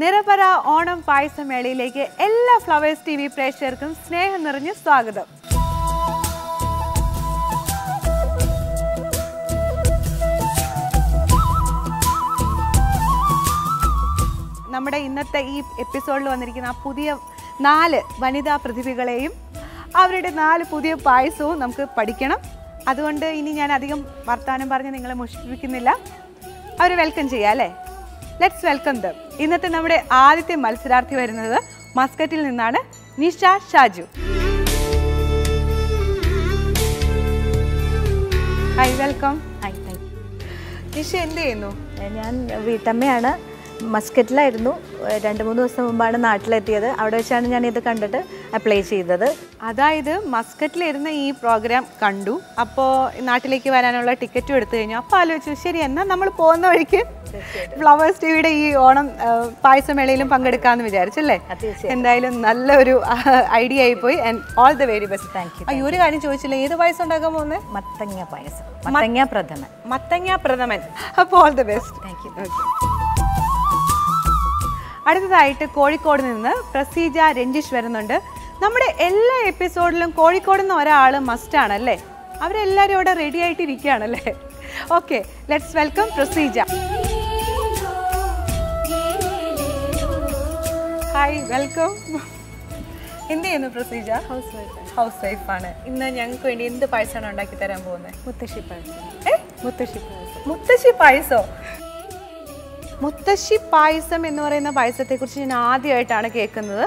നിരപര ഓണം പായസമേളയിലേക്ക് എല്ലാ flowers TV പ്രേക്ഷകർക്കും സ്നേഹം നിറഞ്ഞ സ്വാഗതം. നമ്മുടെ ഇന്നത്തെ ഈ എപ്പിസോഡിൽ വന്നിരിക്കുന്ന പുതിയ 4 വനിതാ പ്രതിഭകളെയും അവരുടെ 4 പുതിയ പായസവും നമുക്ക് പഠിക്കണം. അതുകൊണ്ട് ഇനി ഞാൻ അധികം വർത്താനം പറഞ്ഞ് നിങ്ങളെ മുഷിപ്പിക്കുന്നില്ല. അവരെ വെൽക്കം ചെയ്യാം അല്ലേ? Let's welcome them. ഇന്നത്തെ നമ്മുടെ ആദ്യത്തെ മത്സരാർത്ഥി വരുന്നത് മസ്കറ്റിൽ നിന്നാണ്, Nisha Shaju. Hi, welcome. Hi, thank you. Nisha എന്ത് ചെയ്യുന്നു? ഞാൻ വീട്ടമ്മയാണ്. മസ്കറ്റിലായിരുന്നു. 2-3 ദിവസം മുമ്പാണ് നാട്ടിലെത്തിയത്. അവിടെ വെച്ചാണ് ഞാൻ ഇത് കണ്ടിട്ട് അപ്ലൈ ചെയ്തത്. അതായത് മസ്കറ്റിലിരുന്ന് ഈ പ്രോഗ്രാം കണ്ടു, അപ്പോൾ നാട്ടിലേക്ക് വരാനുള്ള ടിക്കറ്റും എടുത്തു കഴിഞ്ഞു. അപ്പോൾ ആലോചിച്ചു, ശരി എന്നാൽ നമ്മൾ പോകുന്ന വഴിക്ക് ഫ്ലവേഴ്സ് ടിവിയുടെ ഈ ഓണം പായസമേളയിലും പങ്കെടുക്കാമെന്ന് വിചാരിച്ചല്ലേ? എന്തായാലും നല്ലൊരു ഐഡിയ ആയിപ്പോയി. And all the very best. Thank you. അയ്യോ, ഒരു കാര്യം ചോദിച്ചില്ല, ഏത് പായസം ഉണ്ടാക്കാൻ പോകുന്നത്? മത്തങ്ങ പായസം. മത്തങ്ങ പ്രഥമൻ. മത്തങ്ങ പ്രഥമൻ. അപ്പോൾ all the best. Thank you. അടുത്തതായിട്ട് കോഴിക്കോട് നിന്ന് പ്രസീജ രഞ്ജിഷ് വരുന്നുണ്ട്. നമ്മുടെ എല്ലാ എപ്പിസോഡിലും കോഴിക്കോട് നിന്ന് ഒരാൾ മസ്റ്റാണല്ലേ? അവരെല്ലാവരും ഇവിടെ റെഡി ആയിട്ടിരിക്കുകയാണല്ലേ? Okay, let's welcome Praseeja. Hi, welcome. എന്ത് ചെയ്യുന്നു പ്രസീജ? House wife. ഹൗസ് വൈഫാണ്. ഇന്ന് ഞങ്ങൾക്ക് വേണ്ടി എന്ത് പായസമാണ് ഉണ്ടാക്കി തരാൻ പോകുന്നത്? മുത്തശ്ശി പായസം. മുത്തശ്ശി പായസം. മുത്തശ്ശി പായസോ? മുത്തശ്ശി പായസം എന്ന് പറയുന്ന പായസത്തെക്കുറിച്ച് ഞാൻ ആദ്യമായിട്ടാണ് കേൾക്കുന്നത്.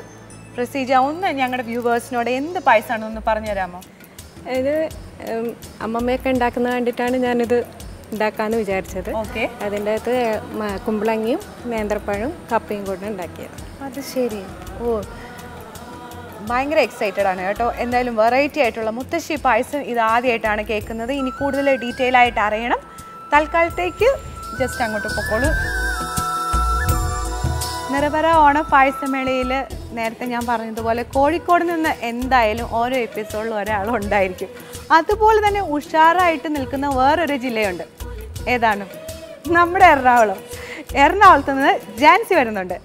പ്രസീജ, ഒന്ന് ഞങ്ങളുടെ വ്യൂവേഴ്സിനോട് എന്ത് പായസമാണെന്ന് ഒന്ന് പറഞ്ഞുതരാമോ? ഇത് അമ്മമ്മയൊക്കെ ഉണ്ടാക്കുന്നത് കണ്ടിട്ടാണ് ഞാനിത് ഉണ്ടാക്കാമെന്ന് വിചാരിച്ചത്. ഓക്കെ. അതിൻ്റെ അകത്ത് കുമ്പളങ്ങിയും നേന്ത്രപ്പഴവും കപ്പയും കൂടെ ഉണ്ടാക്കിയത്. അത് ശരി. ഓ, ഭയങ്കര എക്സൈറ്റഡ് ആണ് കേട്ടോ. എന്തായാലും വെറൈറ്റി ആയിട്ടുള്ള മുത്തശ്ശി പായസം ഇത് ആദ്യമായിട്ടാണ് കേൾക്കുന്നത്. ഇനി കൂടുതൽ ഡീറ്റെയിൽ ആയിട്ട് അറിയണം. തൽക്കാലത്തേക്ക് ജസ്റ്റ് അങ്ങോട്ട് പൊക്കോളൂ. നിരപര ഓണ പായസമേളയിൽ നേരത്തെ ഞാൻ പറഞ്ഞതുപോലെ കോഴിക്കോട് നിന്ന് എന്തായാലും ഓരോ എപ്പിസോഡിലും ഒരാളുണ്ടായിരിക്കും. അതുപോലെ തന്നെ ഉഷാറായിട്ട് നിൽക്കുന്ന വേറൊരു ജില്ലയുണ്ട്. ഏതാണ്? നമ്മുടെ എറണാകുളം. എറണാകുളത്ത് നിന്ന് ജാൻസി വരുന്നുണ്ട്.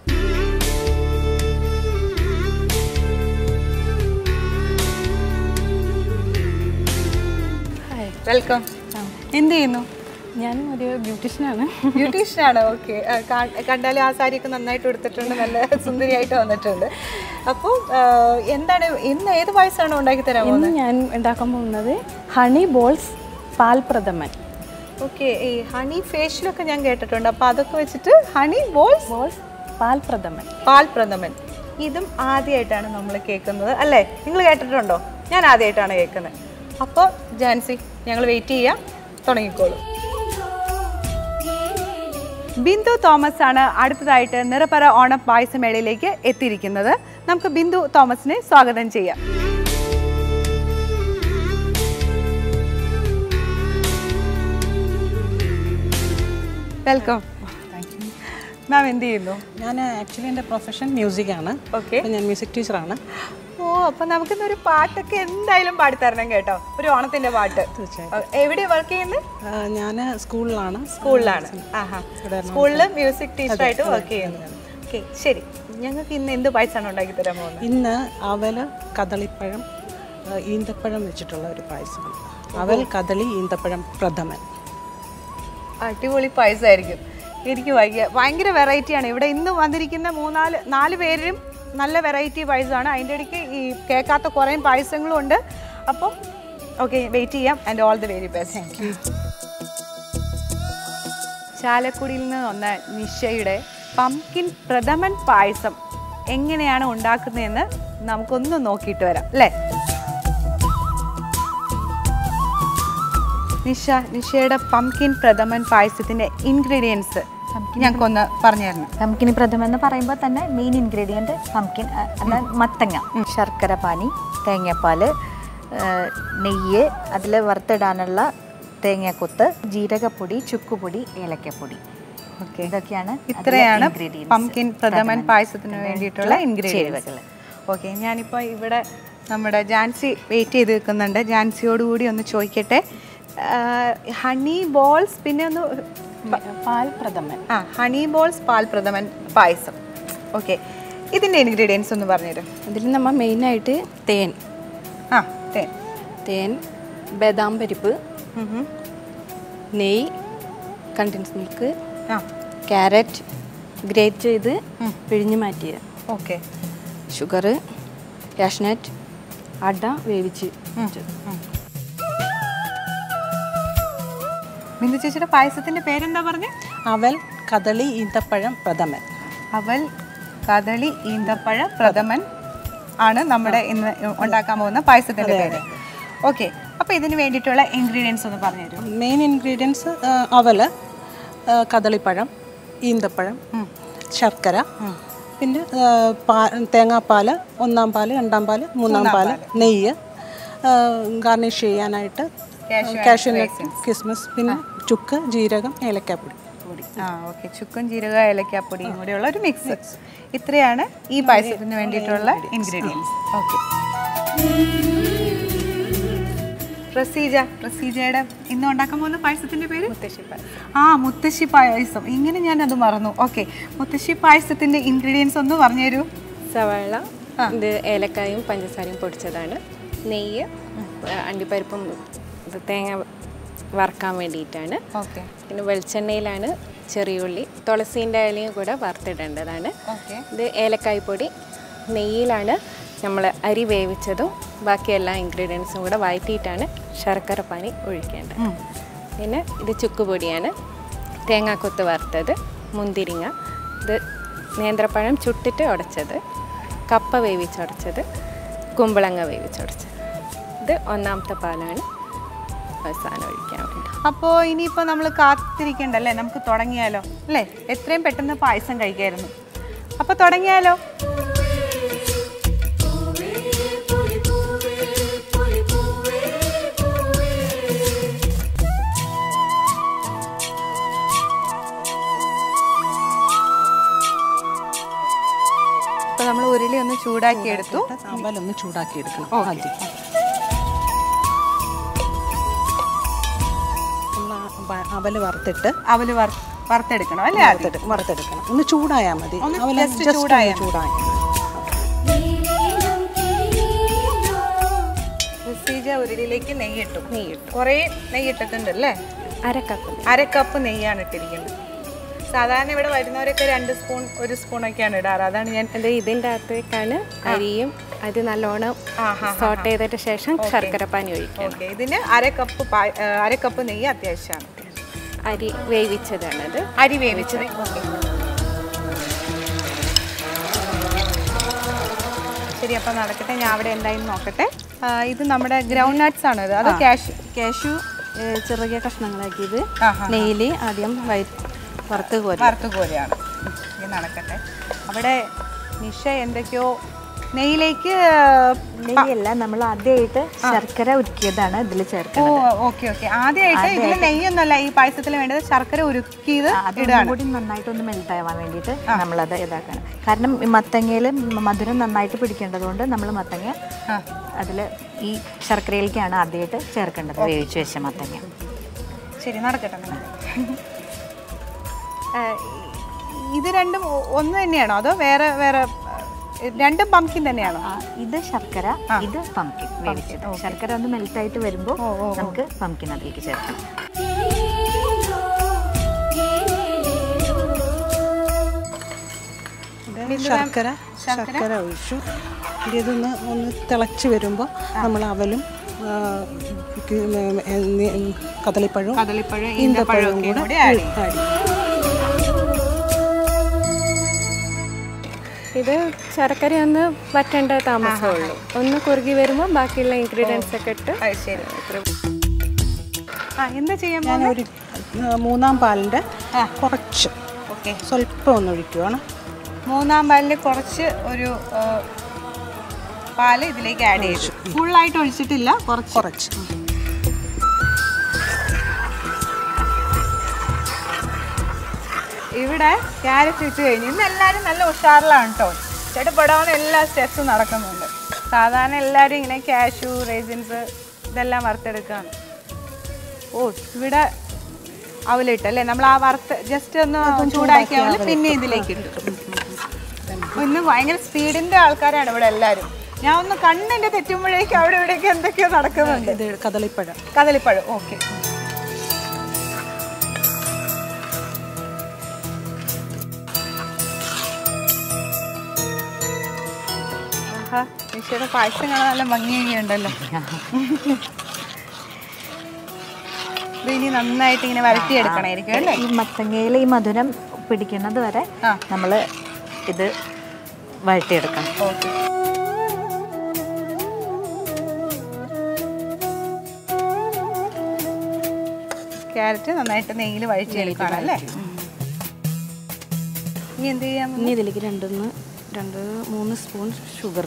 വെൽക്കം. എന്ത് ചെയ്യുന്നു? ഞാൻ ഒരു ബ്യൂട്ടീഷ്യനാണ്. ബ്യൂട്ടീഷ്യനാണ്. ഓക്കെ. കണ്ടാൽ ആ സാരിയൊക്കെ നന്നായിട്ട് എടുത്തിട്ടുണ്ട്, നല്ല സുന്ദരിയായിട്ട് വന്നിട്ടുണ്ട്. അപ്പോൾ എന്താണ് ഇന്ന്, ഏത് പായസമാണ് ഉണ്ടാക്കി തരാം? ഇന്ന് ഞാൻ ഉണ്ടാക്കാൻ പോകുന്നത് ഹണി ബോൾസ് പാൽപ്രഥമൻ. ഓക്കെ. ഈ ഹണി ഫേഷ്യലൊക്കെ ഞാൻ കേട്ടിട്ടുണ്ട്, അപ്പോൾ അതൊക്കെ വെച്ചിട്ട് ഹണി ബോൾസ് പാൽപ്രഥമൻ. പാൽപ്രഥമൻ ഇതും ആദ്യമായിട്ടാണ് നമ്മൾ കേൾക്കുന്നത് അല്ലേ? നിങ്ങൾ കേട്ടിട്ടുണ്ടോ? ഞാൻ ആദ്യമായിട്ടാണ് കേൾക്കുന്നത്. അപ്പോൾ ജാൻസി, ഞങ്ങൾ വെയിറ്റ് ചെയ്യാം, തുടങ്ങിക്കോളൂ. ബിന്ദു തോമസ് ആണ് അടുത്തതായിട്ട് നിറപറ ഓണ പായസമേളയിലേക്ക് എത്തിയിരിക്കുന്നത്. നമുക്ക് ബിന്ദു തോമസിനെ സ്വാഗതം ചെയ്യാം. വെൽക്കം. മാം എന്ത് ചെയ്യുന്നു? ഞാൻ ആക്ച്വലി എൻ്റെ പ്രൊഫഷൻ മ്യൂസിക് ആണ്. ഓക്കെ. ഞാൻ മ്യൂസിക് ടീച്ചറാണ്. ഓ, അപ്പം നമുക്കിന്നൊരു പാട്ടൊക്കെ എന്തായാലും പാടിത്തരണം കേട്ടോ, ഒരു ഓണത്തിൻ്റെ പാട്ട്. എവിടെയാണ് വർക്ക് ചെയ്യുന്നത്? ഞാൻ സ്കൂളിലാണ്. സ്കൂളിലാണ്. ആഹാ, സ്കൂളിൽ മ്യൂസിക് ടീച്ചറായിട്ട് വർക്ക് ചെയ്യുന്നത്. ഓക്കെ, ശരി. ഞങ്ങൾക്ക് ഇന്ന് എന്ത് പായസമാണ് ഉണ്ടാക്കി തരാൻ പോകുന്നത്? ഇന്ന് അവൽ, കദളിപ്പഴം, ഈന്തപ്പഴം വെച്ചിട്ടുള്ള ഒരു പായസം. അവൽ, കദളി, ഈന്തപ്പഴം പ്രഥമൻ. അടിപൊളി പായസമായിരിക്കും. എനിക്ക് ഭയങ്കര വെറൈറ്റിയാണ്. ഇവിടെ ഇന്ന് വന്നിരിക്കുന്ന 3-4 പേരും നല്ല വെറൈറ്റി പായസമാണ്. അതിൻ്റെ ഇടയ്ക്ക് ഈ കേൾക്കാത്ത കുറേ പായസങ്ങളും ഉണ്ട്. അപ്പം ഓക്കെ, വെയിറ്റ് ചെയ്യാം. And all the very best. Thank you. ചാലക്കുടിയിൽ നിന്ന് വന്ന നിഷയുടെ പംകിൻ പ്രഥമൻ പായസം എങ്ങനെയാണ് ഉണ്ടാക്കുന്നതെന്ന് നമുക്കൊന്ന് നോക്കിയിട്ട് വരാം അല്ലേ? നിഷയുടെ പംകിൻ പ്രഥമൻ പായസത്തിൻ്റെ ഇൻഗ്രീഡിയൻസ് ഞങ്ങൾക്കൊന്ന് പറഞ്ഞു തരണം. പംകിൻ പ്രഥമൻ എന്ന് പറയുമ്പോൾ തന്നെ മെയിൻ ഇൻഗ്രീഡിയൻറ്റ് പംകിൻ, അതായത് മത്തങ്ങ, ശർക്കര പാനി, തേങ്ങാപ്പാൽ, നെയ്യ്, അതിൽ വറുത്തിടാനുള്ള തേങ്ങാക്കൊത്ത്, ജീരകപ്പൊടി, ചുക്കുപൊടി, ഏലക്കപ്പൊടി. ഓക്കെ, ഇതൊക്കെയാണ്. ഇത്രയാണ് പംകിൻ പ്രഥമൻ പായസത്തിന് വേണ്ടിയിട്ടുള്ള ഇൻഗ്രീഡിയൻറ്റുകൾ. ഓക്കെ, ഞാനിപ്പോൾ ഇവിടെ നമ്മുടെ ജാൻസി വെയിറ്റ് ചെയ്ത് നിൽക്കുന്നുണ്ട്. ജാൻസിയോടുകൂടി ഒന്ന് ചോദിക്കട്ടെ, ഹണി ബോൾസ് പിന്നെ ഒന്ന് പാൽപ്രഥമൻ. ആ, honey balls പാൽപ്രഥമൻ payasam okay ingredients नम्मा मेन तेन आ तेन तेन बादाम പരിപ്പ് നെയ്യ് കണ്ടൻസ് മിൽക്ക് കാരറ്റ് ഗ്രേറ്റ് ചെയ്ത് പിഴിഞ്ഞു മാറ്റിയ ഓക്കേ ഷുഗർ കാഷ്നട്ട് അട വേവിച്ച് മിന്ദു ചേച്ചിയുടെ പായസത്തിന്റെ പേര് എന്താ പറഞ്ഞു അവൽ കദളി ഈന്തപ്പഴം പ്രഥമൻ അവൽ കദളി ഈന്തപ്പഴം പ്രഥമൻ ആണ് നമ്മുടെ ഇന്ന് ഉണ്ടാക്കാൻ പോകുന്ന പായസത്തിന്റെ പേര് ഓക്കേ അപ്പോൾ ഇതിനു വേണ്ടിയിട്ടുള്ള ഇൻഗ്രീഡിയൻസ് ഒന്ന് പറഞ്ഞു തരൂ മെയിൻ ഇൻഗ്രീഡിയൻസ് അവൽ കദളിപ്പഴം ഈന്തപ്പഴം ശർക്കര പിന്നെ തേങ്ങാപ്പാൽ ഒന്നാം പാൽ രണ്ടാം പാൽ മൂന്നാം പാൽ നെയ്യ് ഗാർണിഷ് ചെയ്യാനായിട്ട് കാഷ്യൂ നട്ട്സ് കിസ്മിസ് പിന്നെ ചുക്ക് ജീരകം ഏലക്കാപ്പൊടി ചുക്കും ജീരക ഏലക്കാപ്പൊടിയും കൂടിയുള്ള ഒരു മിക്സ് ഇത്രയാണ് ഈ പായസത്തിന് വേണ്ടിയിട്ടുള്ള ഇൻഗ്രീഡിയൻസ് ഓക്കേ പ്രസീജയുടെ ഇന്ന് ഉണ്ടാക്കാൻ പോകുന്ന പായസത്തിന്റെ പേര് മുത്തശ്ശി പായസം ആ മുത്തശ്ശി പായസം ഇങ്ങനെ ഞാൻ അത് മറന്നു ഓക്കേ മുത്തശ്ശി പായസത്തിന്റെ ഇൻഗ്രീഡിയൻസ് ഒന്ന് പറഞ്ഞു തരൂ സവാള ഇത് ഏലക്കായും പഞ്ചസാരയും പൊടിച്ചതാണ് നെയ്യ് അണ്ടിപ്പരിപ്പും തേങ്ങ വറക്കാൻ വേണ്ടിയിട്ടാണ് ഓക്കേ പിന്നെ വെളിച്ചെണ്ണയിലാണ് ചെറിയ ഉള്ളി തുളസിന്റെ ഇലയും കൂടെ വറുത്തിടേണ്ടതാണ് ഓക്കേ ഇത് ഏലക്കായ പൊടി നെയ്യിലാണ് നമ്മൾ അരി വേവിച്ചതും ബാക്കി എല്ലാ ഇൻഗ്രീഡിയൻസും കൂടെ വഴറ്റിയിട്ടാണ് ശർക്കര പാനി ഒഴിക്കേണ്ടത് പിന്നെ ഇത് ചുക്കുപൊടിയാണ് തേങ്ങാക്കൊത്ത് വറുത്തത് മുന്തിരിങ്ങ ഇത് നേന്ത്രപ്പഴം ചുട്ടിട്ട് ഉടച്ചത് കപ്പ വേവിച്ചുടച്ചത് കുമ്പളങ്ങ വേവിച്ചുടച്ചത് ഇത് ഒന്നാമത്തെ പാലാണ് അവസാനം ഒഴിക്കാൻ വേണ്ടി അപ്പോൾ ഇനിയിപ്പോൾ നമ്മൾ കാത്തിരിക്കേണ്ടല്ലേ നമുക്ക് തുടങ്ങിയാലോ അല്ലേ എത്രയും പെട്ടെന്ന് പായസം കഴിക്കായിരുന്നു അപ്പോൾ തുടങ്ങിയാലോ നമ്മൾ ഉരുളി ഒന്ന് ചൂടാക്കി എടുത്തു അവൽ ഒന്ന് ചൂടാക്കി എടുക്കുക അവൽ വറുത്തെടുക്കണം അല്ലേ വറുത്തെടുക്കണം ഒന്ന് ചൂടായാൽ മതി അവൽ ജസ്റ്റ് ചൂടായാൽ ഉരുളിയിലേക്ക് നെയ്യ് ഇട്ടു കുറേ നെയ്യ് ഇട്ടിട്ടുണ്ടല്ലേ അര കപ്പ് നെയ്യാണ് ഇട്ടിരിക്കുന്നത് സാധാരണ ഇവിടെ വരുന്നവരൊക്കെ 2 സ്പൂൺ 1 സ്പൂണൊക്കെയാണ് ഇടാറ് അതാണ് ഞാൻ ഇതിൻ്റെ അകത്തേക്കാണ് അരിയും അത് നല്ലോണം സോട്ട് ചെയ്തതിന് ശേഷം ശർക്കരപ്പാനി ഒഴിക്കണം ഓക്കേ ഇതിന് അര കപ്പ് നെയ്യ് അത്യാവശ്യമാണ് അരി വേവിച്ചത് ഓക്കേ ശരി അപ്പോൾ നടക്കട്ടെ ഞാൻ അവിടെ എന്തായാലും നോക്കട്ടെ ഇത് നമ്മുടെ ഗ്രൗണ്ട് നട്ട്സ് ആണ് അത് കാഷ്യൂ ചെറിയ കഷ്ണങ്ങളാക്കിയത് നെയ്യിൽ ആദ്യം വറുത്തുകോരയാണ് ഇത് നടക്കട്ടെ അവിടെ നിഷ എന്തൊക്കെയോ നെയ്യിലേക്ക് നെയ്യല്ല നമ്മൾ ആദ്യമായിട്ട് ശർക്കര ഉരുക്കിയതാണ് ഇതിൽ ചേർക്കുന്നത് ഓക്കേ ആദ്യമായിട്ട് ഇതിൽ നെയ്യൊന്നുമല്ല ഈ പായസത്തിൽ വേണ്ടത് ശർക്കര ഉരുക്കിയത് ഇടാണ് കൂടി നന്നായിട്ടൊന്ന് മെൽറ്റ് ആവാൻ വേണ്ടിയിട്ട് നമ്മളത് ഇതാക്കണം കാരണം മത്തങ്ങയിൽ മധുരം നന്നായിട്ട് പിടിക്കേണ്ടതുകൊണ്ട് നമ്മൾ മത്തങ്ങ അതിൽ ഈ ശർക്കരയിലേക്കാണ് ആദ്യമായിട്ട് ചേർക്കേണ്ടത് വേവിച്ച് വെച്ച മത്തങ്ങ ശരി നടക്കട്ടെ ഇത് രണ്ടും ഒന്ന് തന്നെയാണോ അതോ വേറെ വേറെ രണ്ടും പംകിൻ തന്നെയാണോ ഇത് ശർക്കര ഇത് പംകിൻ വേവിച്ചത് ശർക്കര ഒന്ന് മെൽറ്റ് ആയിട്ട് വരുമ്പോൾ നമുക്ക് പംകിൻ അതിലേക്ക് ചേർക്കാം ശർക്കര ഒഴിച്ചു ഇതൊന്ന് തിളച്ച് വരുമ്പോൾ നമ്മൾ അവലും കദളിപ്പഴവും ഈന്തപ്പഴവും കൂടെ ഇത് ശർക്കര ഒന്ന് വറ്റേണ്ട താമസമുള്ളൂ ഒന്ന് കുറുകി വരുമ്പോൾ ബാക്കിയുള്ള ഇൻഗ്രീഡിയൻസ് ഒക്കെ ഇട്ട് എന്താ ചെയ്യാൻ ഞാനൊരു 3-ാം പാലിൻ്റെ കുറച്ച് സ്വല്പം ഒന്ന് ഒഴിക്കുകയാണ് 3-ാം പാലിൻ്റെ കുറച്ച് ഒരു പാല് ഇതിലേക്ക് ആഡ് ചെയ്തു ഫുള്ളായിട്ട് ഒഴിച്ചിട്ടില്ല കുറച്ച് ഇവിടെ ക്യാരറ്റ് ഇട്ട് കഴിഞ്ഞു ഇന്ന് എല്ലാവരും നല്ല ഉഷാറിലാണ് കേട്ടോ ചേട്ടപ്പെടാവുന്ന എല്ലാ സ്റ്റെപ്സും നടക്കുന്നുണ്ട് സാധാരണ എല്ലാവരും ഇങ്ങനെ കാഷ്യൂ റേസിൻസ് ഇതെല്ലാം വറുത്തെടുക്കുകയാണ് ഇവിടെ അവലിട്ടല്ലേ നമ്മൾ ആ വറുത്ത് ജസ്റ്റ് ഒന്ന് ചൂടാക്കിയാൽ പിന്നെ ഇതിലേക്ക് ഇട്ടു നിന്ന് ഭയങ്കര സ്പീഡിന്റെ ആൾക്കാരാണ് ഇവിടെ എല്ലാവരും. ഞാൻ ഒന്ന് കണ്ണിന്റെ തെറ്റുമ്പോഴേക്കും അവിടെ ഇവിടെയൊക്കെ എന്തൊക്കെയോ നടക്കുന്നുണ്ട്. ഇത് കദളിപ്പഴം, കദളിപ്പഴം. ഓക്കെ, ഈശോയുടെ പായസം കാണാൻ നല്ല ഭംഗിയുണ്ടല്ലോ. ഇനി നന്നായിട്ട് ഇങ്ങനെ വരട്ടിയെടുക്കണമായിരിക്കും അല്ലേ? ഈ മത്തങ്ങയിലെ ഈ മധുരം പിടിക്കുന്നത് വരെ നമ്മൾ ഇത് വഴറ്റിയെടുക്കണം. ഓക്കെ, ക്യാരറ്റ് നന്നായിട്ട് നെയ്യിൽ വഴറ്റിയെടുക്കണം അല്ലേ? ഇനി എന്ത് ചെയ്യാം? ഇനി ഇതിലേക്ക് രണ്ട് മൂന്ന് സ്പൂൺ ഷുഗർ.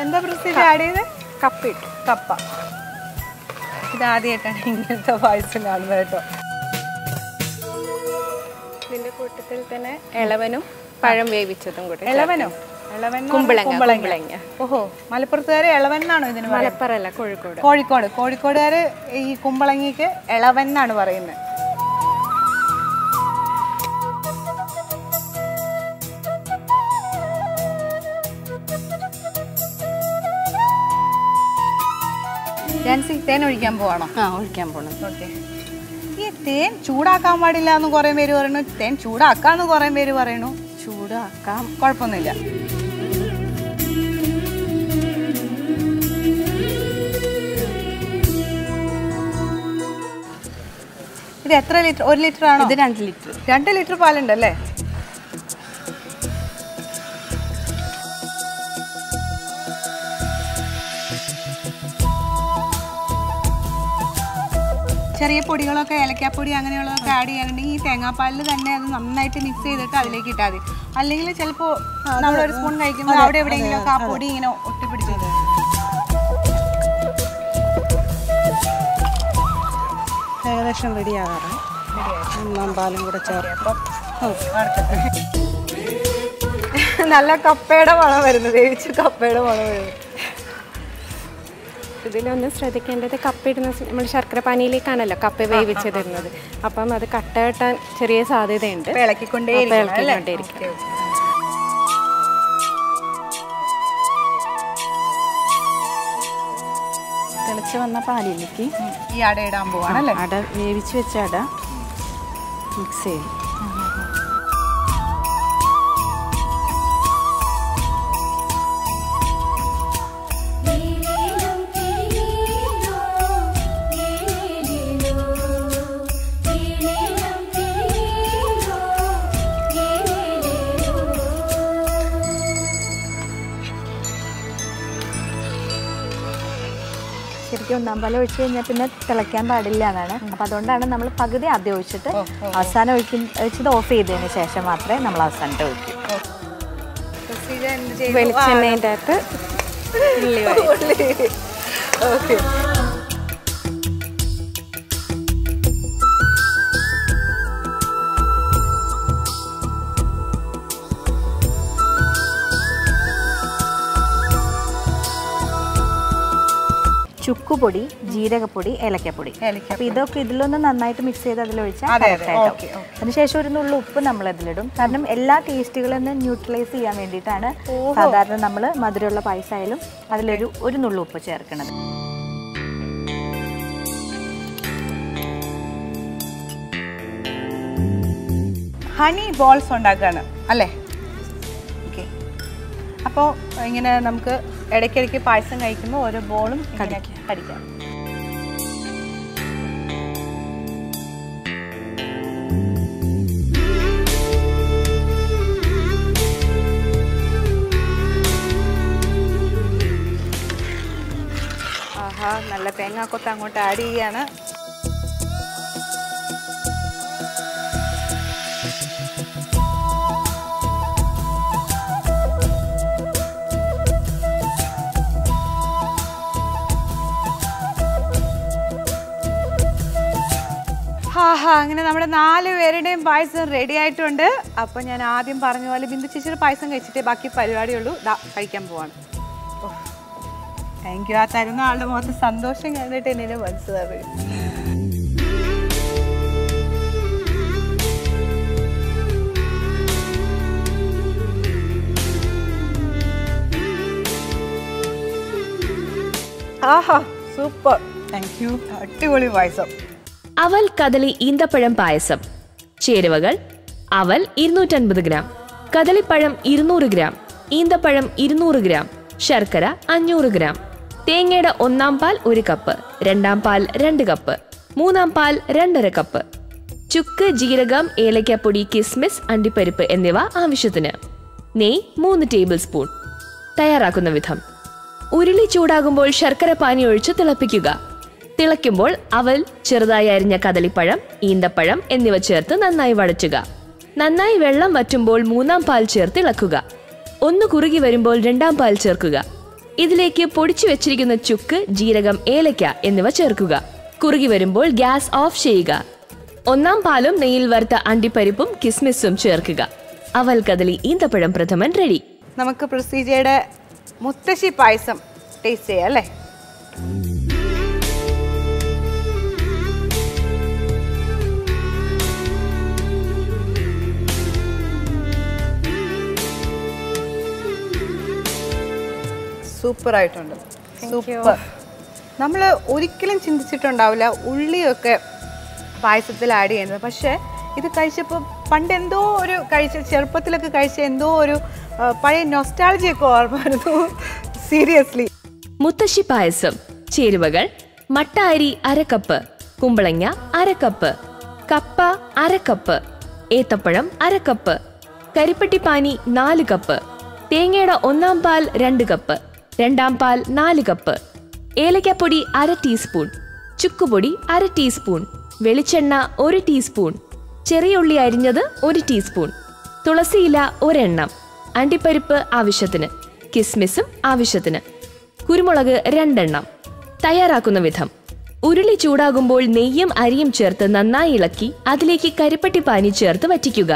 എന്താ പ്രസിഡന്റ് ആഡ് ചെയ്തത്? കപ്പിട്ടു, കപ്പ. ഇതാദ്യമായിട്ടാണ് ഇങ്ങനത്തെ പായസം കാണുന്നത് കേട്ടോ. ഇതിന്റെ കൂട്ടത്തിൽ തന്നെ ഇളവനും പഴം വേവിച്ചതും കൂടെ. ഇളവനോ? കുമ്പളങ്ങ. ഓഹോ, മലപ്പുറത്തുകാര് ഇളവൻ എന്നാണോ ഇതിന്? മലപ്പുറമല്ല, കോഴിക്കോട്. കോഴിക്കോട്, കോഴിക്കോടുകാര് ഈ കുമ്പളങ്ങക്ക് ഇളവൻ എന്നാണ് പറയുന്നത്. ജാൻസി, തേൻ ഒഴിക്കാൻ പോവാണോ? ആ, ഒഴിക്കാൻ പോകണം. ഓക്കെ, ഈ തേൻ ചൂടാക്കാൻ പാടില്ല എന്ന് കുറേ പേര് പറയണു, തേൻ ചൂടാക്കാന്ന് കുറേ പേര് പറയണു. ചൂടാക്കാം, കുഴപ്പമൊന്നുമില്ല. ഇത് എത്ര ലിറ്റർ? 1 ലിറ്റർ ആണോ? ഇത് 2 ലിറ്റർ. 2 ലിറ്റർ പാലുണ്ടല്ലേ? ചെറിയ പൊടികളൊക്കെ, ഏലക്കാപ്പൊടി അങ്ങനെയുള്ളതൊക്കെ ആഡ് ചെയ്യാനുണ്ടെങ്കിൽ ഈ തേങ്ങാപ്പാലിൽ തന്നെ അത് നന്നായിട്ട് മിക്സ് ചെയ്തിട്ട് അതിലേക്ക് ഇട്ടാൽ മതി. അല്ലെങ്കിൽ ചിലപ്പോൾ നമ്മളൊരു സ്പൂൺ കഴിക്കുമ്പോൾ അവിടെ എവിടെയെങ്കിലുമൊക്കെ ആ പൊടി ഇങ്ങനെ ഒട്ടിപ്പിടിച്ചത്. ഏകദേശം റെഡിയാകാറ്. ഒന്നാം പാലും കൂടെ ചേർത്തപ്പം നല്ല കപ്പയുടെ മണം വരുന്നത്, വേവിച്ച് കപ്പയുടെ മണം വരുന്നത്. ഇതിലൊന്ന് ശ്രദ്ധിക്കേണ്ടത്, കപ്പിടുന്ന നമ്മൾ ശർക്കര പാനിയിലേക്കാണല്ലോ കപ്പ വേവിച്ചിടുന്നത്. അപ്പം അത് കട്ട കെട്ടാൻ ചെറിയ സാധ്യതയുണ്ട്. ഇളക്കിക്കൊണ്ടേയിരിക്കും. തിളച്ച് വന്ന പാലിലേക്ക് ഈ അട ഇടാൻ പോവാണല്ലേ? അട വേവിച്ച് വെച്ച അട മിക്സ് ചെയ്യും. ശരിക്കും ഒന്നാം പാലം ഒഴിച്ചു കഴിഞ്ഞാൽ പിന്നെ തിളയ്ക്കാൻ പാടില്ല എന്നാണ്. അപ്പം അതുകൊണ്ടാണ് നമ്മൾ പകുതി ആദ്യം ഒഴിച്ചിട്ട് അവസാനം ഒഴിച്ചത് ഓഫ് ചെയ്തതിന് ശേഷം മാത്രമേ നമ്മൾ അവസാനത്തെ ഒഴിക്കൂ. വെളിച്ചെണ്ണേൻ്റെ അകത്ത് ചുക്കുപൊടി, ജീരകപ്പൊടി, ഏലക്കപ്പൊടി. അപ്പോൾ ഇതൊക്കെ ഇതിലൊന്ന് നന്നായിട്ട് മിക്സ് ചെയ്ത് അതിലൊഴിച്ചാൽ കറക്റ്റായിട്ട്. അതിനുശേഷം ഒരു നുള്ള ഉപ്പ് നമ്മൾ അതിലിടും. കാരണം എല്ലാ ടേസ്റ്റുകളൊന്ന് ന്യൂട്രലൈസ് ചെയ്യാൻ വേണ്ടിയിട്ടാണ് സാധാരണ നമ്മൾ മധുരമുള്ള പായസം ആയാലും അതിലൊരു നുള്ള ഉപ്പ് ചേർക്കണത്. ഹണി ബോൾസ് ഉണ്ടാക്കുകയാണ് അല്ലേ? ഓക്കെ, അപ്പോൾ ഇങ്ങനെ നമുക്ക് ഇടയ്ക്കിടയ്ക്ക് പായസം കഴിക്കുമ്പോൾ ഓരോ ബോളും കടിക്കാം. ആഹാ, നല്ല തേങ്ങാക്കൊത്ത് അങ്ങോട്ട് ആഡ് ചെയ്യാണ്. ആഹാ, അങ്ങനെ നമ്മുടെ 4 പേരുടെയും പായസം റെഡി ആയിട്ടുണ്ട്. അപ്പം ഞാൻ ആദ്യം പറഞ്ഞ പോലെ ബിന്ദു ചേച്ചിയുടെ പായസം കഴിച്ചിട്ടേ ബാക്കി പരിപാടിയുള്ളൂ. കഴിക്കാൻ പോവാണ്. Thank you. ആ തരുന്ന ആളുടെ മുഖത്ത് സന്തോഷം കണ്ടിട്ട് എന്നെ മനസ്സിലായി. ആഹാ സൂപ്പർ, താങ്ക് യു. അടിപൊളി പായസം. അവൽ കദളി ഈന്തപ്പഴം പായസം. ചേരുവകൾ: അവൽ 250 gram, കദളിപ്പഴം 200 gram, ഈന്തപ്പഴം 200 gram, ശർക്കര 500 gram, തേങ്ങയുടെ ഒന്നാം പാൽ 1 cup, രണ്ടാം പാൽ 2 cup, മൂന്നാം പാൽ 2.5 cup, ചുക്ക്, ജീരകം, ഏലക്കപ്പൊടി, കിസ്മിസ്, അണ്ടിപ്പരിപ്പ് എന്നിവ ആവശ്യത്തിന്, നെയ് 3 tablespoon. തയ്യാറാക്കുന്ന വിധം: ഉരുളി ചൂടാകുമ്പോൾ ശർക്കര പാനി ഒഴിച്ച് തിളപ്പിക്കുക. തിളയ്ക്കുമ്പോൾ അവൽ, ചെറുതായി അരിഞ്ഞ കദളിപ്പഴം, ഈന്തപ്പഴം എന്നിവ ചേർത്ത് നന്നായി വഴറ്റുക. നന്നായി വെള്ളം വറ്റുമ്പോൾ മൂന്നാം പാൽ ചേർത്ത് ഇളക്കുക. ഒന്ന് കുറുകി വരുമ്പോൾ രണ്ടാം പാൽ ചേർക്കുക. ഇതിലേക്ക് പൊടിച്ചു വെച്ചിരിക്കുന്ന ചുക്ക്, ജീരകം, ഏലക്ക എന്നിവ ചേർക്കുക. കുറുകി വരുമ്പോൾ ഗ്യാസ് ഓഫ് ചെയ്യുക. ഒന്നാം പാലും നെയ്യിൽ വറുത്ത അണ്ടിപ്പരിപ്പും കിസ്മിസും ചേർക്കുക. അവൽ കദളി ഈന്തപ്പഴം പ്രഥമൻ റെഡി. നമുക്ക് പ്രസീജയുടെ മുത്തശ്ശി പായസം ടേസ്റ്റ് ചെയ്യാം അല്ലേ? സൂപ്പറായിട്ടുണ്ട്. സൂപ്പർ. നമ്മൾ ഒരിക്കലും ചിന്തിച്ചിട്ടുണ്ടാവില്ല ഉള്ളിയൊക്കെ പായസത്തിൽ ആഡ് ചെയ്യുന്നത്. പക്ഷേ ഇത് കഴിച്ചപ്പോൾ പണ്ടെന്തോ ഒരു ചെറുപ്പത്തിലൊക്കെ കഴിച്ച എന്തോ ഒരു പഴയ നൊസ്റ്റാൾജിയൊക്കെ ഓർമ്മ വരുന്നു. സീരിയസ്ലി. മുത്തശ്ശി പായസം. ചേരുവകൾ: മട്ട അരി 1 cup, കുമ്പളങ്ങ 1 cup, കപ്പ 1 cup, ഏത്തപ്പഴം 1 cup, കരിപ്പട്ടിപ്പാനി 4 cup, തേങ്ങയുടെ ഒന്നാം പാൽ 2 cup, രണ്ടാം പാൽ 4 cup, ഏലക്കപ്പൊടി 1 teaspoon, ചുക്കുപൊടി 1 teaspoon, വെളിച്ചെണ്ണ 1 teaspoon, ചെറിയ ഉള്ളി അരിഞ്ഞത് 1 teaspoon, തുളസിയില 1 എണ്ണം, അണ്ടിപ്പരിപ്പ് ആവശ്യത്തിന്, കിസ്മിസും ആവശ്യത്തിന്, കുരുമുളക് 2 എണ്ണം. തയ്യാറാക്കുന്ന വിധം: ഉരുളി ചൂടാകുമ്പോൾ നെയ്യും അരിയും ചേർത്ത് നന്നായി ഇളക്കി അതിലേക്ക് കരിപ്പട്ടി പാനി ചേർത്ത് വറ്റിക്കുക.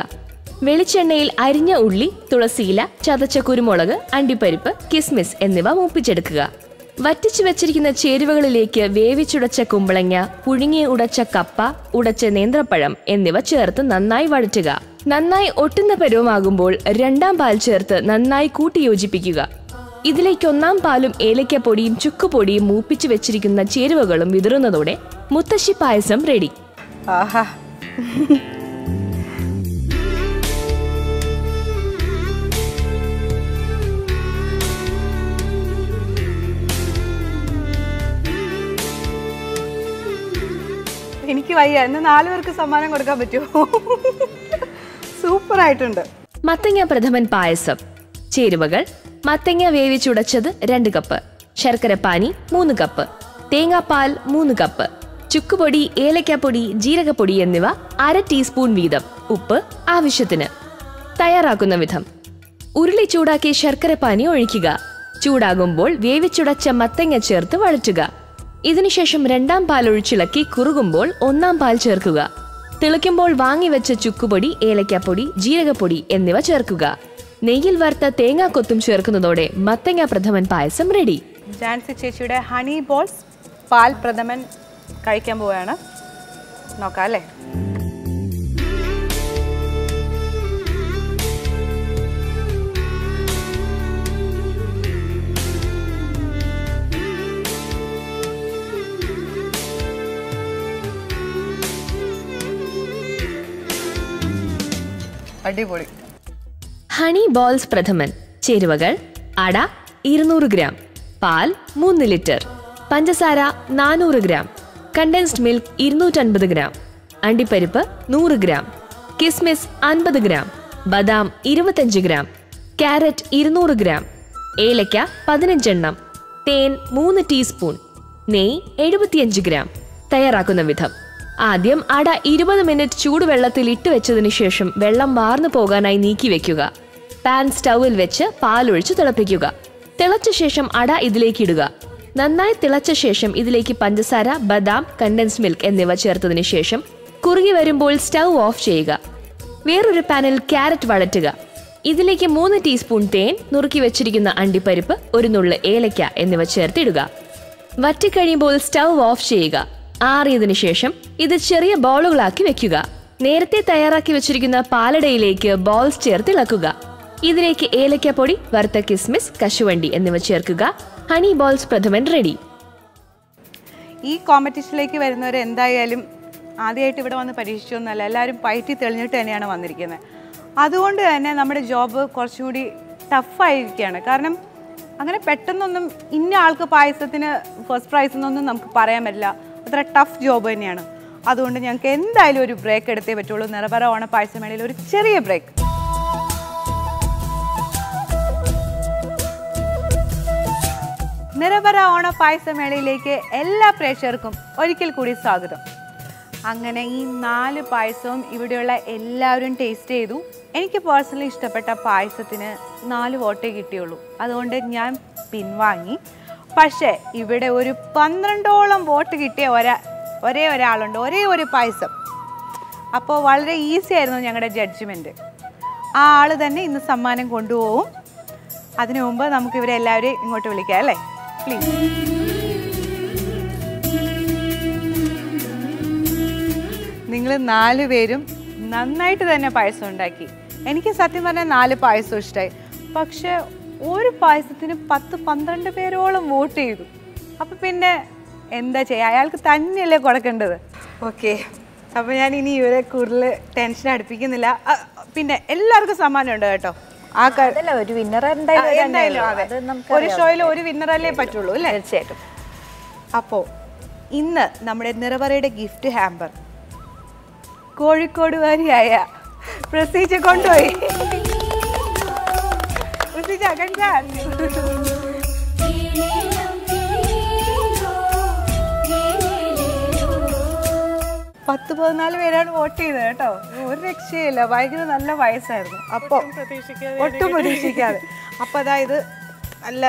വെളിച്ചെണ്ണയിൽ അരിഞ്ഞ ഉള്ളി, തുളസിയില, ചതച്ച കുരുമുളക്, അണ്ടിപ്പരിപ്പ്, കിസ്മിസ് എന്നിവ മൂപ്പിച്ചെടുക്കുക. വറ്റിച്ചു വെച്ചിരിക്കുന്ന ചേരുവകളിലേക്ക് വേവിച്ചുടച്ച കുമ്പളങ്ങ, പുഴുങ്ങി ഉടച്ച കപ്പ, ഉടച്ച നേന്ത്രപ്പഴം എന്നിവ ചേർത്ത് നന്നായി വഴറ്റുക. നന്നായി ഒട്ടുന്ന പരുവമാകുമ്പോൾ രണ്ടാം പാൽ ചേർത്ത് നന്നായി കൂട്ടിയോജിപ്പിക്കുക. ഇതിലേക്ക് ഒന്നാം പാലും ഏലക്കപ്പൊടിയും ചുക്കുപൊടിയും മൂപ്പിച്ചു വെച്ചിരിക്കുന്ന ചേരുവകളും വിതറുന്നതോടെ മുത്തശ്ശി പായസം റെഡി. ആഹാ. എനിക്ക് വയ്യ, എന്നെ 4 പേർക്ക് സമ്മാനം കൊടുക്കാൻ പറ്റുമോ? സൂപ്പറായിട്ടുണ്ട്. മത്തങ്ങ പ്രഥമൻ പായസം. ചേരുവകൾ: മത്തങ്ങ വേവിച്ചുടച്ചത് 2 cup, ശർക്കരപ്പാനി 3 cup, തേങ്ങാപ്പാൽ 3 cup, ചുക്കുപൊടി, ഏലക്കപ്പൊടി, ജീരകപ്പൊടി എന്നിവ 1 teaspoon വീതം, ഉപ്പ് ആവശ്യത്തിന്. തയ്യാറാക്കുന്ന വിധം: ഉരുളി ചൂടാക്കി ശർക്കരപ്പാനി ഒഴിക്കുക. ചൂടാകുമ്പോൾ വേവിച്ചുടച്ച മത്തങ്ങ ചേർത്ത് വഴറ്റുക. ഇതിനുശേഷം രണ്ടാം പാൽ ഒഴിച്ചിളക്കി കുറുകുമ്പോൾ ഒന്നാം പാൽ ചേർക്കുക. തിളയ്ക്കുമ്പോൾ വാങ്ങിവെച്ച ചുക്കുപൊടി, ഏലക്കപ്പൊടി, ജീരകപ്പൊടി എന്നിവ ചേർക്കുക. നെയ്യിൽ വറുത്ത തേങ്ങാക്കൊത്തും ചേർക്കുന്നതോടെ മത്തങ്ങ പ്രഥമൻ പായസം റെഡി. ജാൻസി ചേച്ചിയുടെ ഹണി ബോൾസ് പാൽ പ്രഥമൻ കഴിക്കാൻ പോവുകയാണ്. നോക്കാം അല്ലേ? അടിപൊളി ഹണി ബോൾസ് പ്രഥമൻ. ചേരുവകൾ: അട 200 gram, പാൽ 3 liter, പഞ്ചസാര 400 gram, കണ്ടൻസ്ഡ് മിൽക്ക് 250 gram, അണ്ടിപ്പരിപ്പ് 100 gram, കിസ്മിസ് 50 gram, ബദാം 25 gram, ക്യാരറ്റ് 200 gram, ഏലക്ക 15 എണ്ണം, തേൻ 3 teaspoon, നെയ് 75 gram. തയ്യാറാക്കുന്ന വിധം: ആദ്യം അട 20 minute ചൂടുവെള്ളത്തിൽ ഇട്ട് വെച്ചതിന് ശേഷം വെള്ളം വാർന്നു പോകാനായി നീക്കി വെക്കുക. പാൻ സ്റ്റൗവിൽ വെച്ച് പാലൊഴിച്ച് തിളപ്പിക്കുക. തിളച്ച ശേഷം അട ഇതിലേക്ക് ഇടുക. നന്നായി തിളച്ച ശേഷം ഇതിലേക്ക് പഞ്ചസാര, ബദാം, കണ്ടൻസ്ഡ് മിൽക്ക് എന്നിവ ചേർത്തതിന് ശേഷം കുറുകി വരുമ്പോൾ സ്റ്റൗ ഓഫ് ചെയ്യുക. വേറൊരു പാനിൽ ക്യാരറ്റ് വഴറ്റുക. ഇതിലേക്ക് 3 ടീസ്പൂൺ തേൻ, നുറുക്കി വെച്ചിരിക്കുന്ന അണ്ടിപ്പരിപ്പ്, ഒരു നുള്ള് ഏലക്ക എന്നിവ ചേർത്തിടുക. വറ്റി കഴിയുമ്പോൾ സ്റ്റൗ ഓഫ് ചെയ്യുക. ആറിയതിനു ശേഷം ഇത് ചെറിയ ബോളുകളാക്കി വെക്കുക. നേരത്തെ തയ്യാറാക്കി വെച്ചിരിക്കുന്ന പാലടയിലേക്ക് ബോൾസ് ചേർത്തിളക്കുക. ഇതിലേക്ക് ഏലക്കപ്പൊടി, വറുത്ത കിസ്മിസ്, കശുവണ്ടി എന്നിവ ചേർക്കുക. ഹണി ബോൾസ് പ്രഥമൻ റെഡി. ഈ കോമ്പറ്റീഷനിലേക്ക് വരുന്നവർ എന്തായാലും ആദ്യമായിട്ട് ഇവിടെ വന്ന് പരീക്ഷിച്ചൊന്നുമല്ല, എല്ലാവരും പയറ്റി തെളിഞ്ഞിട്ട് തന്നെയാണ് വന്നിരിക്കുന്നത്. അതുകൊണ്ട് തന്നെ നമ്മുടെ ജോബ് കുറച്ചും കൂടി ടഫായിരിക്കുകയാണ്. കാരണം അങ്ങനെ പെട്ടെന്നൊന്നും ഇന്ന ആൾക്ക് പായസത്തിന് ഫസ്റ്റ് പ്രൈസ് എന്നൊന്നും നമുക്ക് പറയാൻ പറ്റില്ല. അത്ര ടഫ് ജോബ് തന്നെയാണ്. അതുകൊണ്ട് ഞങ്ങൾക്ക് എന്തായാലും ഒരു ബ്രേക്ക് എടുത്തേ പറ്റുള്ളൂ. നിറപറ ഓണ പായസമേളയിൽ ഒരു ചെറിയ ബ്രേക്ക്. നിറപറ ഓണ പായസമേളയിലേക്ക് എല്ലാ പ്രേക്ഷകർക്കും ഒരിക്കൽ കൂടി സ്വാഗതം. അങ്ങനെ ഈ 4 പായസവും ഇവിടെയുള്ള എല്ലാവരും ടേസ്റ്റ് ചെയ്തു. എനിക്ക് പേഴ്സണലി ഇഷ്ടപ്പെട്ട പായസത്തിന് 4 വോട്ടേ കിട്ടിയുള്ളൂ. അതുകൊണ്ട് ഞാൻ പിൻവാങ്ങി. പക്ഷേ ഇവിടെ ഒരു 12ഓളം വോട്ട് കിട്ടിയ ഒരേ ഒരാളുണ്ട്, ഒരേ ഒരു പായസം. അപ്പോൾ വളരെ ഈസി ആയിരുന്നു ഞങ്ങളുടെ ജഡ്ജ്മെൻറ്റ്. ആ ആൾ തന്നെ ഇന്ന് സമ്മാനം കൊണ്ടുപോകും. അതിനു മുമ്പ് നമുക്ക് ഇവരെ എല്ലാവരെയും ഇങ്ങോട്ട് വിളിക്കാം, അല്ലേ? പ്ലീസ്. നിങ്ങൾ 4 പേരും നന്നായിട്ട് തന്നെ പായസം ഉണ്ടാക്കി. എനിക്ക് സത്യം പറഞ്ഞാൽ 4 പായസം ഇഷ്ടമായി. പക്ഷേ ഒരു പായസത്തിന് 10-12 പേരോളം വോട്ട് ചെയ്തു. അപ്പം പിന്നെ എന്താ ചെയ്യുക? അയാൾക്ക് തന്നെയല്ലേ കൊടുക്കേണ്ടത്. ഓക്കെ, അപ്പോൾ ഞാൻ ഇനി ഇവരെ കൂടുതൽ ടെൻഷൻ അടിപ്പിക്കുന്നില്ല. പിന്നെ എല്ലാവർക്കും സമ്മാനമുണ്ട് കേട്ടോ. ആ കാര്യമല്ല, ഒരു വിന്നർ എന്തായാലും ഒരു ഷോയിൽ ഒരു വിന്നറല്ലേ പറ്റുള്ളൂ, അല്ലേ? തീർച്ചയായിട്ടും. അപ്പോൾ ഇന്ന് നമ്മുടെ നിറവറയുടെ ഗിഫ്റ്റ് ഹാമ്പർ കോഴിക്കോടുകാരിയായ പ്രസീജ കൊണ്ടുപോയി. പ്രസീജ കണ്ട 10-14 പേരാണ് വോട്ട് ചെയ്തത് കേട്ടോ. ഒരു രക്ഷയില്ല, ഭയങ്കര നല്ല വയസ്സായിരുന്നു. അപ്പോൾ ഒട്ടും പ്രതീക്ഷിക്കാതെ അപ്പോൾ അതായത് നല്ല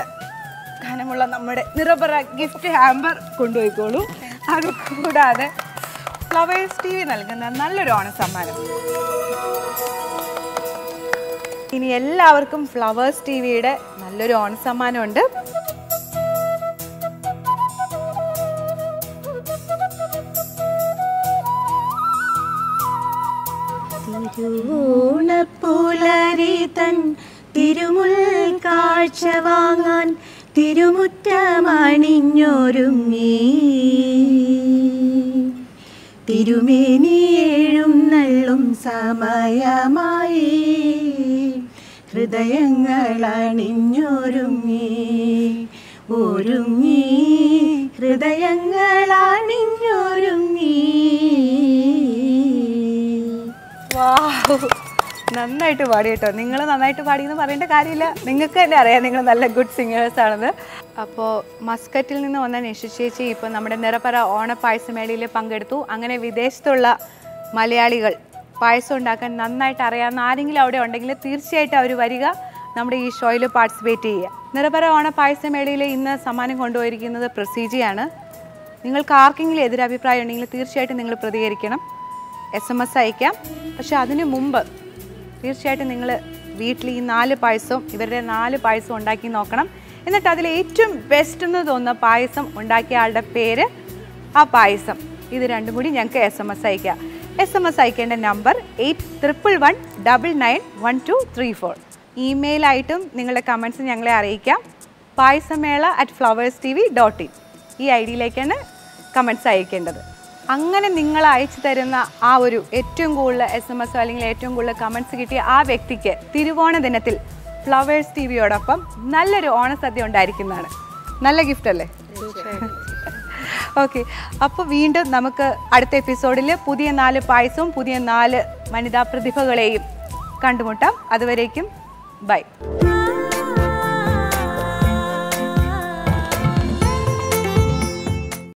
ഘനമുള്ള നമ്മുടെ നിറപറ ഗിഫ്റ്റ് ഹാമ്പർ കൊണ്ടുപോയിക്കോളൂ. അത് കൂടാതെ ഫ്ലവേഴ്സ് ടി വി നൽകുന്ന നല്ലൊരു ഓണസമ്മാനം. ഇനി എല്ലാവർക്കും ഫ്ലവേഴ്സ് ടി വിയുടെ നല്ലൊരു ഓണസമ്മാനമുണ്ട്. തിരുവോണപ്പുലരി തൻ തിരുമുൽ കാഴ്ച വാങ്ങാൻ തിരുമുറ്റമണിഞ്ഞൊരുങ്ങി തിരുമേനിയേഴും നള്ളും സമയമായി ഹൃദയങ്ങളണിഞ്ഞൊരുങ്ങി ഒരുങ്ങി ഹൃദയങ്ങളണിഞ്ഞൊരുങ്ങി. നന്നായിട്ട് പാടി കേട്ടോ. നിങ്ങൾ നന്നായിട്ട് പാടിയെന്ന് പറയേണ്ട കാര്യമില്ല, നിങ്ങൾക്ക് തന്നെ അറിയാം നിങ്ങൾ നല്ല ഗുഡ് സിംഗേഴ്സാണെന്ന്. അപ്പോൾ മസ്കറ്റിൽ നിന്ന് വന്ന നിഷി ചേച്ചി ഇപ്പോൾ നമ്മുടെ നിറപറ ഓണ പായസമേളയിൽ പങ്കെടുത്തു. അങ്ങനെ വിദേശത്തുള്ള മലയാളികൾ പായസം ഉണ്ടാക്കാൻ നന്നായിട്ട് അറിയാവുന്ന ആരെങ്കിലും അവിടെ ഉണ്ടെങ്കിൽ തീർച്ചയായിട്ടും അവർ വരിക, നമ്മുടെ ഈ ഷോയിൽ പാർട്ടിസിപ്പേറ്റ് ചെയ്യുക. നിറപറ ഓണ പായസമേളയിൽ ഇന്ന് സമ്മാനം കൊണ്ടുപോയിരിക്കുന്നത് പ്രസീജയാണ്. നിങ്ങൾക്ക് ആർക്കെങ്കിലും എതിരഭിപ്രായം ഉണ്ടെങ്കിൽ തീർച്ചയായിട്ടും നിങ്ങൾ പ്രതികരിക്കണം, SMS അയക്കാം. പക്ഷെ അതിനു മുമ്പ് തീർച്ചയായിട്ടും നിങ്ങൾ വീട്ടിൽ ഈ 4 പായസവും ഇവരുടെ 4 പായസം ഉണ്ടാക്കി നോക്കണം. എന്നിട്ട് അതിൽ ഏറ്റവും ബെസ്റ്റ് എന്ന് തോന്നുന്ന പായസം ഉണ്ടാക്കിയ ആളുടെ പേര്, ആ പായസം ഇത് രണ്ടും കൂടി ഞങ്ങൾക്ക് SMS അയക്കാം. SMS അയക്കേണ്ട നമ്പർ 8111991234. ഇമെയിലായിട്ടും നിങ്ങളുടെ കമൻറ്റ്സ് ഞങ്ങളെ അറിയിക്കാം. payasamela@flowerstv.in ഈ ID-യിലേക്കാണ് കമൻറ്റ്സ് അയക്കേണ്ടത്. അങ്ങനെ നിങ്ങൾ അയച്ചു തരുന്ന ആ ഒരു ഏറ്റവും കൂടുതൽ SMS അല്ലെങ്കിൽ ഏറ്റവും കൂടുതൽ കമൻറ്റ്സ് കിട്ടിയ ആ വ്യക്തിക്ക് തിരുവോണ ദിനത്തിൽ ഫ്ലവേഴ്സ് ടി വിയോടൊപ്പം നല്ലൊരു ഓണസദ്യ ഉണ്ടായിരിക്കുന്നതാണ്. നല്ല ഗിഫ്റ്റ് അല്ലേ? ഓക്കെ, അപ്പോൾ വീണ്ടും നമുക്ക് അടുത്ത എപ്പിസോഡിൽ പുതിയ 4 പായസവും പുതിയ 4 വനിതാ പ്രതിഭകളെയും കണ്ടുമുട്ടാം. അതുവരേക്കും ബൈ.